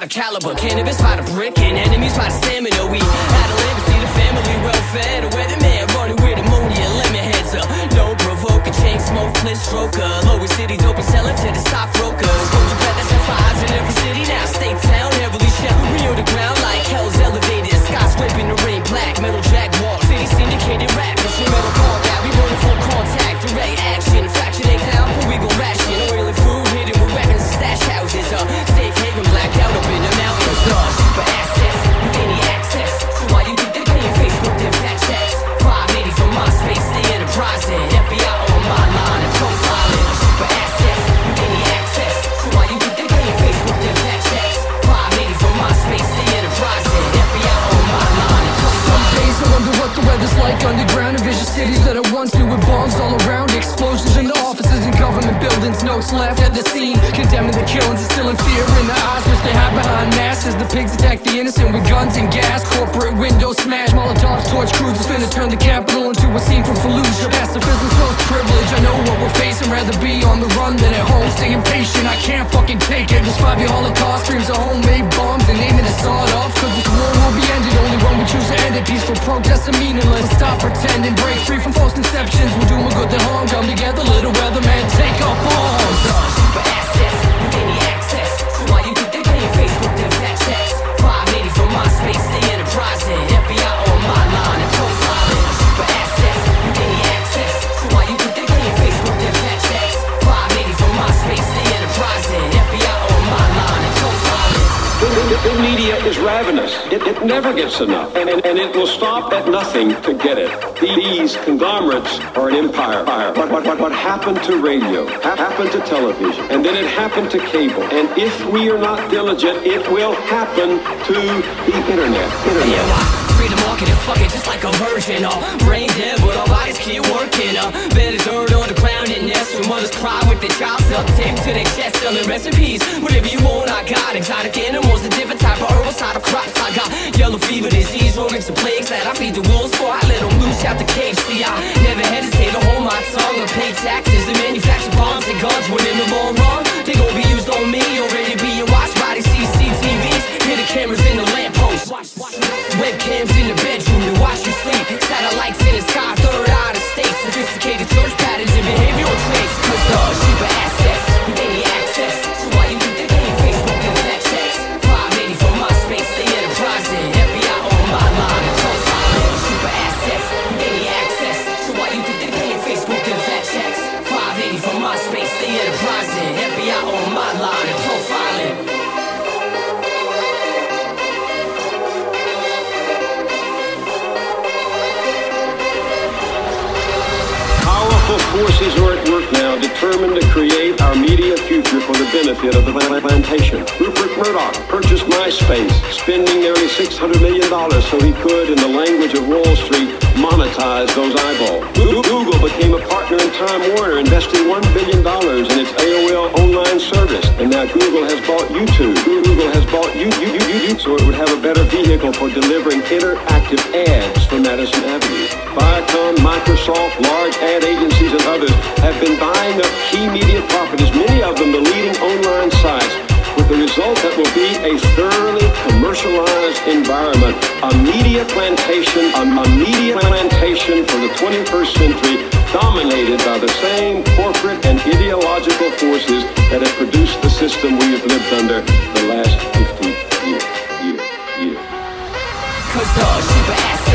by the caliber, cannabis by the brick, and enemies by the stamina. We had a liberty, the family welfare, the weatherman running with ammonia, lemon heads up. Don't provoke a chain smoke, bliss stroker. Lowest city dope and sell it to the stockbrokers. Go to bed, that's for eyes in every city now. State town, heavily shell, we on the ground like hell's elevated. Sky scraping the rain black, metal jack wall, city syndicated rap, it's your metal call that we running full contact, direct action, fractionate down, but we gon' ration. Oily food hidden with weapons and stash houses. Safe haven blackout up in the mountains. Super access, with any access. So why you think they paying Facebook them fat checks? 580 from MySpace, they enterprising. FBI on my line and profiling. Super access, with any access. So why you think they paying Facebook them fat checks? 580 from MySpace, they enterprising. FBI on my line and profiling. Some days I wonder what the weather's like underground in vision cities that I once knew with bombs all around. Explosions in the offices and government buildings, notes left at the scene, condemning the killings and still in fear in the eyes which they hide behind masks as the pigs attack the innocent with guns and gas. Corporate windows smash, Molotovs, torch cruisers, finna turn the capital into a scene from Fallujah. Pacifism shows privilege, I know what we're facing. Rather be on the run than at home, stay impatient, I can't fucking take it. This 5-year Holocaust dreams of homemade bombs and aiming to saw it off, cause this war will be ended only when we choose to end it. Peaceful protests are meaningless, stop pretending, break free from false conceptions. We're doing good than harm, come together, little weatherman, take up arms. Super access, with any access. So why you think they paying Facebook them fat checks? 580 from MySpace, they enterprising. FBI on my line and profiling. Super access, with any access. So why you think they paying Facebook them fat checks? 580 from MySpace, they enterprising. FBI on my line and profiling. The media is ravenous. It never gets enough, and it will stop at nothing to get it. These conglomerates are an empire. What happened to radio happened to television, and then it happened to cable. And if we are not diligent, it will happen to the internet. Free to market and fuck it just like a virgin. Brain dead, but our bodies keep working. Bed is dirt on the ground and nest when mothers cry with their child self taped to their chest, selling recipes. Whatever you want, I got exotic animals, a different type of herbal side of crops. I got yellow fever disease, rodents and plagues that I feed the wolves for. I let them loose out the cage. See, I never hesitate to hold my tongue or pay taxes and manufacture bombs and guns. When in the long run, they gon' be used on me. Already being watched by the CCTVs. Hear the cameras in the lampposts, webcams in the bedroom to watch you sleep. Satellites in the sky, third eye to state. Sophisticated search patterns and behavioral traits. Cause the super access, with any access. So why you think they're paying Facebook and Snapchat? 580 for MySpace, they enterprising. FBI on my line and profiling. Super access, with any access. So why you think they're paying Facebook and Snapchat? 580 for MySpace, they enterprising. FBI on my line and profiling. Forces are at work now, determined to create our media future for the benefit of the plantation. Rupert Murdoch purchased MySpace, spending nearly $600 million so he could, in the language of Wall Street, monetize those eyeballs. Google became a partner in Time Warner, investing $1 billion in its AOL online service. And now Google has bought YouTube. Google has bought YouTube, so it would have a better vehicle for delivering interactive ads for Madison Avenue. Viacom, Microsoft, large ad agencies, and others have been buying up key media properties, many of them the leading online sites, with the result that will be a thoroughly commercialized environment, a media plantation for the 21st century, dominated by the same corporate and ideological forces that have produced the system we have lived under the last 50 years. Cause the super ass